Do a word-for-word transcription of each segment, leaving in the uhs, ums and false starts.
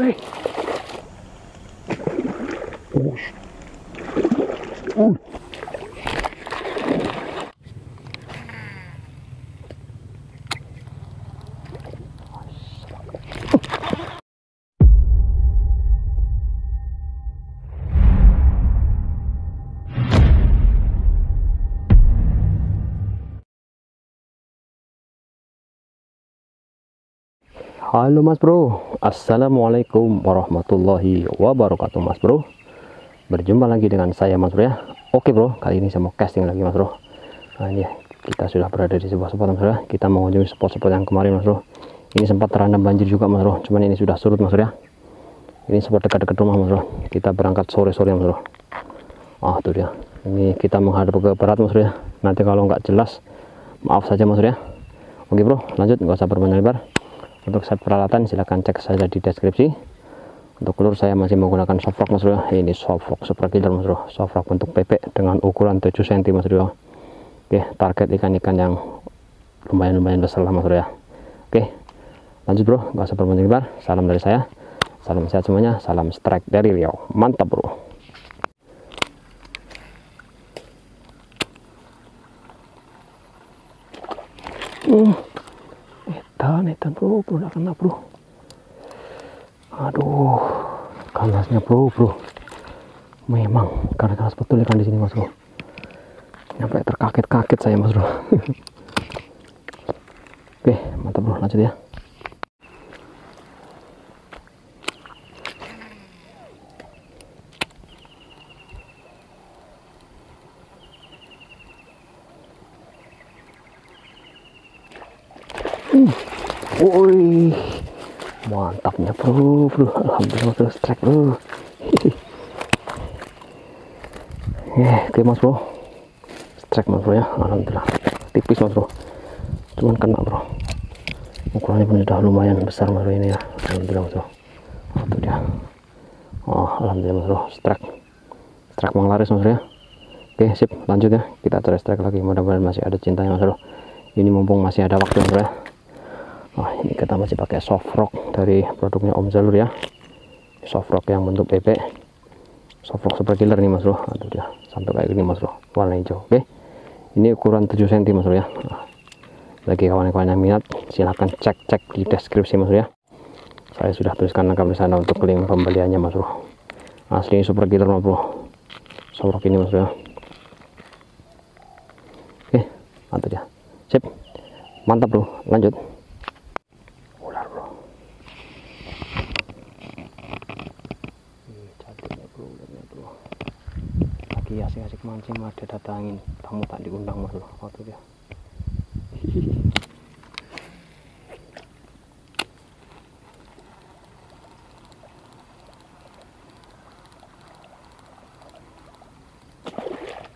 boy. Oh. Oh. Halo Mas Bro, assalamualaikum warahmatullahi wabarakatuh Mas Bro. Berjumpa lagi dengan saya Mas Bro ya. Oke Bro, kali ini saya mau casting lagi Mas Bro. Nah ini ya, kita sudah berada di sebuah spot Mas Bro. Kita mengunjungi spot-spot yang kemarin Mas Bro. Ini sempat terendam banjir juga Mas Bro. Cuman ini sudah surut Mas Bro ya. Ini sempat dekat-dekat rumah Mas Bro. Kita berangkat sore-sore Mas Bro. Ah tuh dia. Ini kita menghadap ke barat Mas Bro ya. Nanti kalau nggak jelas, maaf saja Mas Bro ya. Oke Bro, lanjut nggak usah berpanjang lebar. Untuk set peralatan silahkan cek saja di deskripsi. Untuk lure saya masih menggunakan soft rock Mas Bro. Ini soft rock super killer Mas Bro. Soft rock bentuk pepek dengan ukuran tujuh sentimeter Mas Bro. Oke, target ikan-ikan yang lumayan-lumayan besar lah Mas Bro ya. Oke, lanjut Bro, gak usah berpanjang lebar. Salam dari saya, salam sehat semuanya, salam strike dari Riau. Mantap Bro. Uh. Etan, etan bro, bro, gak kena bro. Aduh, kanasnya bro, bro. Memang kanas-kanas betul ikan di sini Mas Bro. Sampai terkaget-kaget saya Mas Bro. Oke, mantap Bro, lanjut ya. Woi, mantapnya bro, bro, alhamdulillah terus strike bro. Yeah, oke okay, Mas Bro, strike Mas Bro ya, alhamdulillah. Tipis Mas Bro, cuman kena Bro. Ukurannya pun sudah lumayan besar Mas Bro ini ya, alhamdulillah Mas Bro. Oh, itu dia. Oh, alhamdulillah Mas Bro, strike, strike menglaris Mas Bro ya. Oke okay, sip, lanjut ya, kita cari strike lagi. Mudah-mudahan masih ada cintanya Mas Bro. Ini mumpung masih ada waktu Mas Bro ya. Nah, ini kita masih pakai soft rock dari produknya Om Zalur ya. Soft rock yang bentuk bebek. Soft rock super killer nih Mas Bro. Aduh dia, sampai kayak gini Mas Bro. Warna hijau. Oke. Ini ukuran tujuh sentimeter Mas Bro ya. Nah, bagi kawan-kawan yang minat silahkan cek-cek di deskripsi Mas Bro ya. Saya sudah tuliskan lengkap di sana untuk link pembeliannya Mas Bro. Asli super killer Mas Bro. Soft rock ini Mas Bro ya. Oke, mantap ya. Sip. Mantap Bro. Lanjut. Asik-asik mancing malah dia datangin, tamu tak diundang Mas Bro. Oh tuh dia.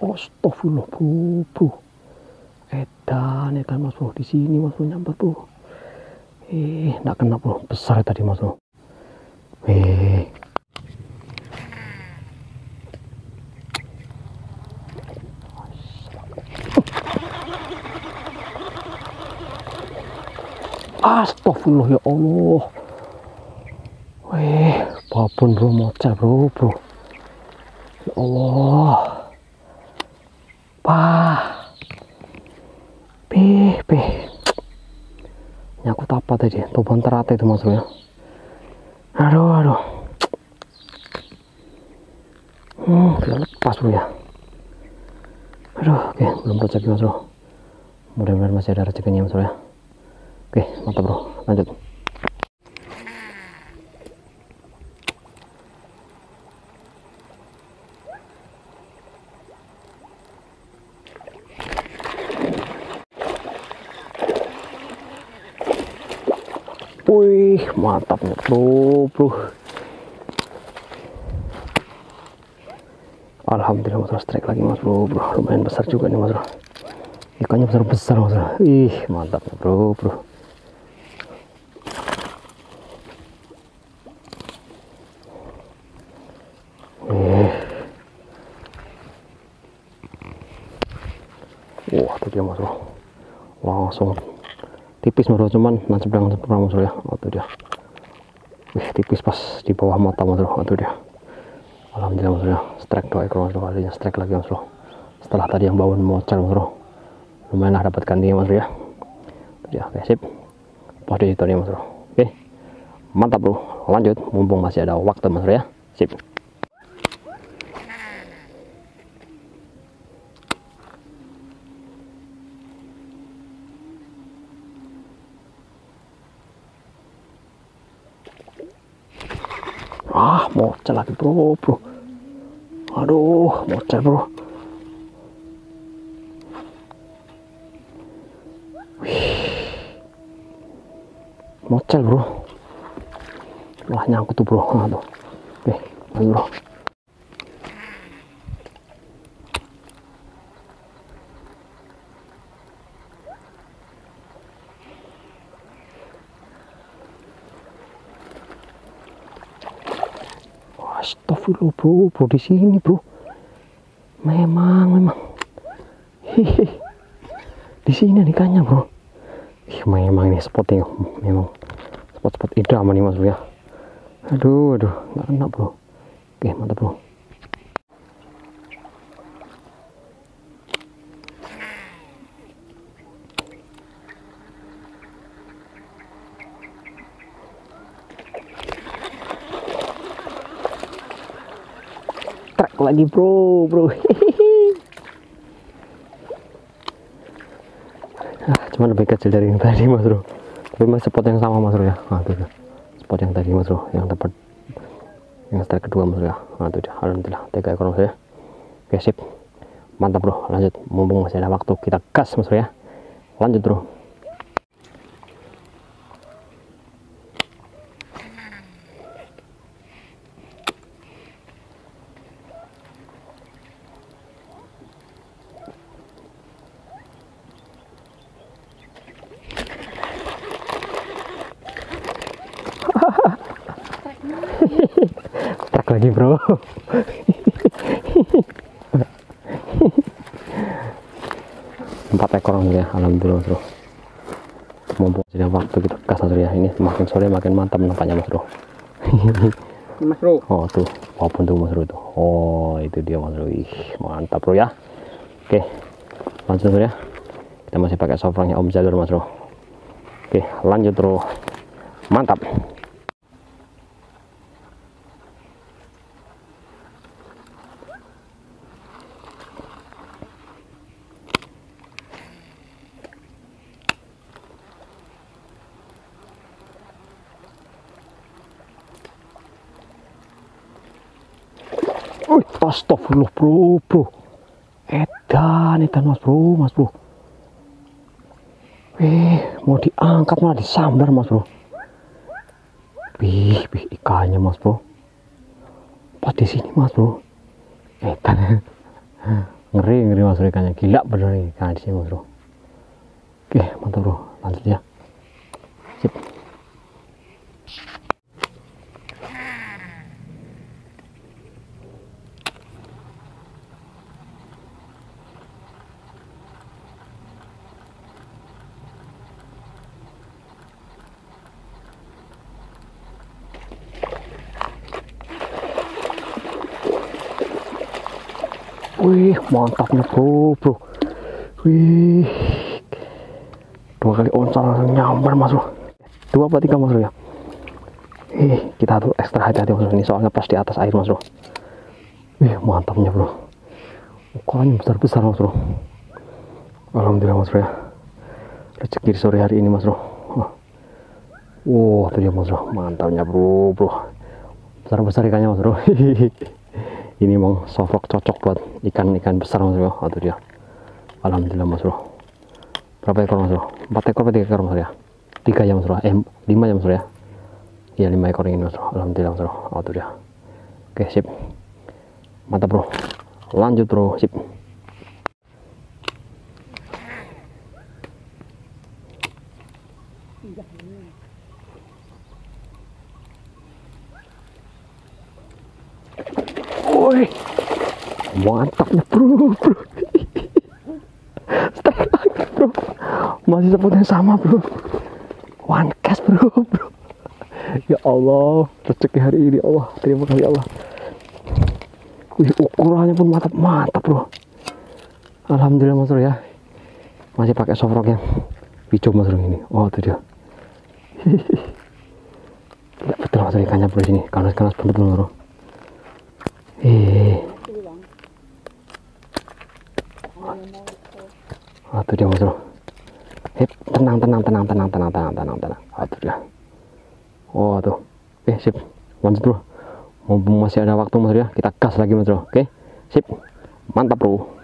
Astagfirullah Bro, Bro. Edan, edan Mas Bro, di sini Mas Bro nyamper Bro. Eh, nggak kena Bro, besar tadi Mas Bro. Eh. Astagfirullah ya Allah. Wih, babon Bro, mocer Bro, Bro. Ya Allah. Pah. Pih, pih. Nyakut apa tadi? Tuban terate itu Mas Bro ya. Aduh, aduh. Hmm, udah lepas Bro ya. Aduh, oke, belum rezeki Mas Bro. Mudah-mudahan masih ada rezekinya Mas Bro ya. Oke, mantap Bro, lanjut. Wih, mantapnya Bro, Bro. Alhamdulillah Mas Bro, strike lagi Mas Bro, Bro. Lumayan besar juga nih Mas Bro. Ikannya besar-besar Mas Bro. Ih, mantapnya Bro, Bro. Wah, tuh dia Mas Bro. Langsung tipis Mas Bro, cuman nancep dengan sempurna Mas Bro ya. Oh, tuh dia. Nih, tipis pas di bawah mata mas bro. Itu dia. Alhamdulillah mas bro. Strike dua ekor mas bro. Kalinya strike lagi mas bro. Setelah tadi yang bawaan mocar mas bro. Lumayan lah dapat gantinya mas bro ya. Ya oke sip. Pas di situ nih mas bro. Oke. Mantap bro. Lanjut. Mumpung masih ada waktu mas bro ya. Sip. Ah, mocar lagi bro, bro. Aduh, mocar bro. Wih. Mocar bro. Wah, nyangkut tuh bro. Aduh. Oke, bro. Astagfirullah bro, bro di sini bro, memang memang, hehe, di sini ikannya bro, ih memang ini spotnya, memang spot-spot idaman nih mas bro ya, aduh aduh nggak enak bro, oke mantap bro. Lagi bro, bro. Ah, cuman lebih kecil dari yang tadi mas bro, tapi masih spot yang sama mas bro ya. Nah, itu spot yang tadi mas bro, yang dapat yang strike kedua mas bro ya. Nah, itu dia. Alhamdulillah tiga ekor mas bro ya. Oke sip, mantap bro. Lanjut, mumpung masih ada waktu kita gas mas bro ya. Lanjut bro. Strike lagi bro. Empat ekor ya, alhamdulillah bro. Mumpung sudah waktu kita gas ya. Ini makin sore makin mantap nampaknya mas bro. Mas bro. Oh tuh, walaupun tuh mas bro tuh. Oh itu dia mas bro. Ih, mantap bro ya. Oke, lanjut bro ya. Kita masih pakai sofrangnya Om Jalur mas bro. Oke, lanjut bro. Mantap. Astagfirullah bro, bro. Edan, edan mas bro, mas bro. Wih, mau diangkat malah disambar mas bro. Wih, wih ikannya mas bro. Pas di sini mas bro. Edan. Ngeri, ngeri mas bro ikannya. Gila bener ikan di sini mas bro. Oke, mantap bro. Lanjut ya. Sip. Wih, mantapnya bro, bro. Wih, dua kali oncal langsung nyambar mas bro. Dua apa tiga mas bro ya. Ih, kita tuh ekstra hati-hati mas bro ini, soalnya pas di atas air mas bro. Wih, mantapnya bro. Ukurannya besar-besar mas bro. Alhamdulillah mas bro ya. Rezeki sore hari ini mas bro. Wah, tuh dia mas bro, mantapnya bro, bro. Besar-besar ikannya mas bro. Ini mau sofrok cocok buat ikan-ikan besar mas bro. Aduh dia. Alhamdulillah mas bro. Berapa ekor mas bro? Empat ekor atau tiga ekor mas bro ya? Tiga ya mas bro. Eh, lima ya mas bro ya? Iya lima ekor ini mas bro. Alhamdulillah mas bro. Aduh dia. Oke sip. Mantap bro. Lanjut bro. Sip. Mantapnya bro, bro. Strike lagi bro. Masih spot yang sama bro. One cast bro, bro. Ya Allah, rezeki hari ini Allah, terima kasih Allah. Wih, ukurannya pun mantap-mantap, bro. Alhamdulillah, Mas Bro ya. Masih pakai soft rock yang hijau, Mas Bro ini. Oh, itu dia. Tidak betul, Mas Bro, ikannya bro sini. Kanas-kanas betul, Bro. Eh. Oh, itu dia, Mas Bro. Hep, tenang, tenang, tenang, tenang, tenang, tenang, tenang, tenang. Oh, itu dia. Oh, tuh. Eh, sip. Lanjut, Bro. Mumpung masih ada waktu, Mas Bro ya. Kita gas lagi, Mas Bro. Oke. Sip. Mantap, Bro.